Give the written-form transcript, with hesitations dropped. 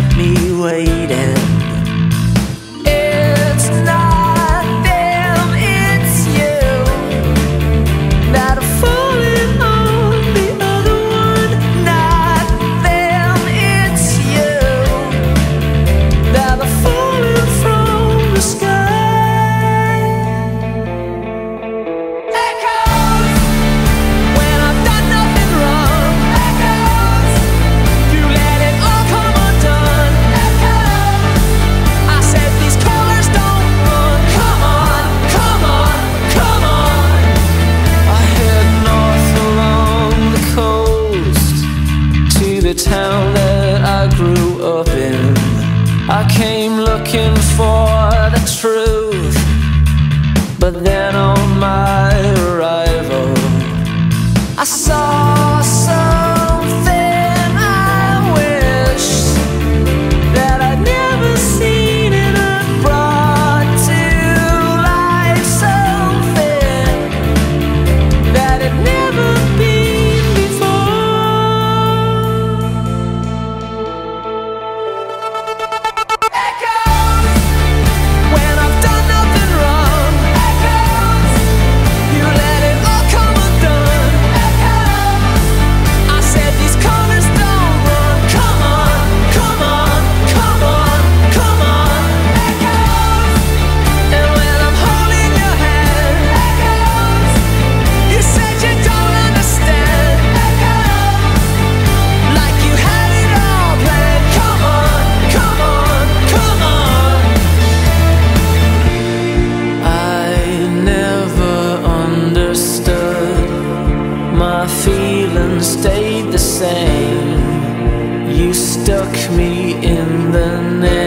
kept me waiting. It's not them, it's you that are falling on the other one. Not them, it's you that are falling from the sky. The town that I grew up in, I came looking for the truth, but then on my arrival I saw something I wished that I'd never seen it, brought to life something that had never been. My feelings stayed the same. You stuck me in the net.